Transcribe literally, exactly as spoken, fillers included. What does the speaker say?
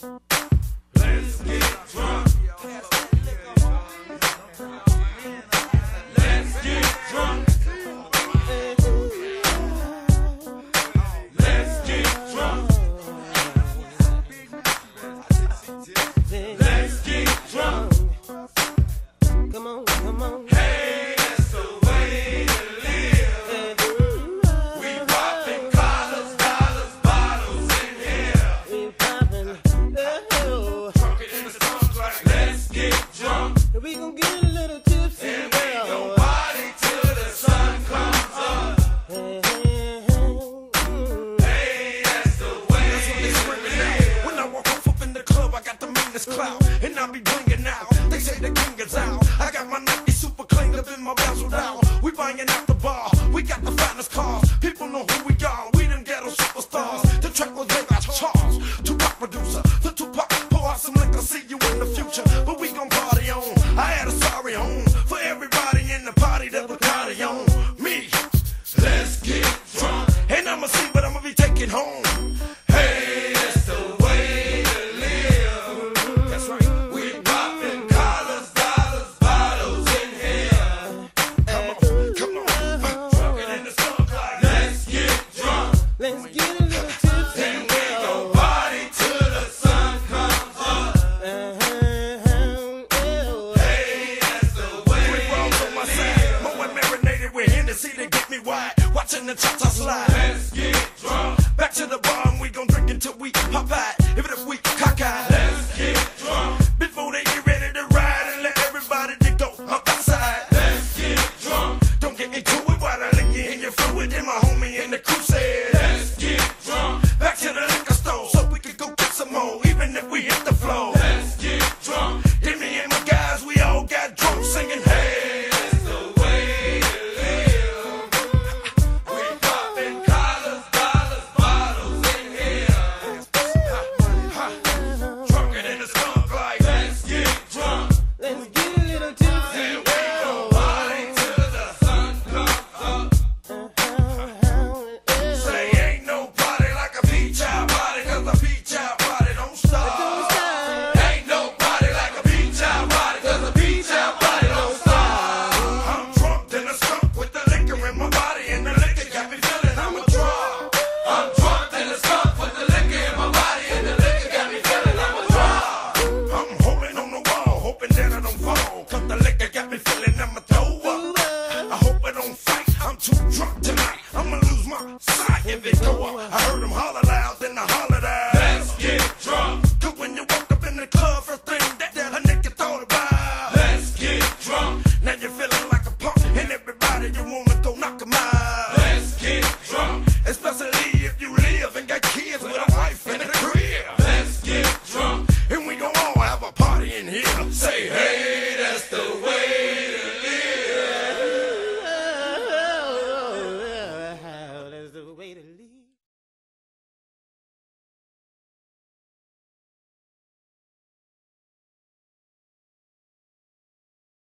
Let's get drunk. Let's get drunk. Let's get drunk. Let's get drunk. Come on, come on. Hey, that's the way to live. We poppin' collars, dollars, bottles in here. We poppin', oh. Drunkin' in the songs like let's get drunk. We gon' get a little tipsy. And we gon' party till the sun comes up. Hey, hey, hey. Hey, that's the way to live. When I walk off up in the club, I got the meanest clout. And I be blingin' out. They say the king is out. I got my Nike super clean up in my bezel down. We buying out the bar. We got the finest cars. People know who we are. We them ghetto superstars. The track was made by Charles, Tupac producer. The Tupac pour out some liquor. See you in the future, but we gon' party on. I had a sorry home for everybody in the party that was party on me. Let's get drunk, and I'ma see what I'ma be taking home. Hey, that's the way to live. That's right. Watching the cha cha slide. Let's get drunk. Back to the bar and we gon' drink until we pop out. Even if we cockeyed. Let's get drunk. Before they get ready to ride and let everybody to go up outside. Let's get drunk. Don't get into it while I lick you in your fluid and my homie in the crew said. Let's get drunk. Back to the liquor store so we can go get some more. Even if we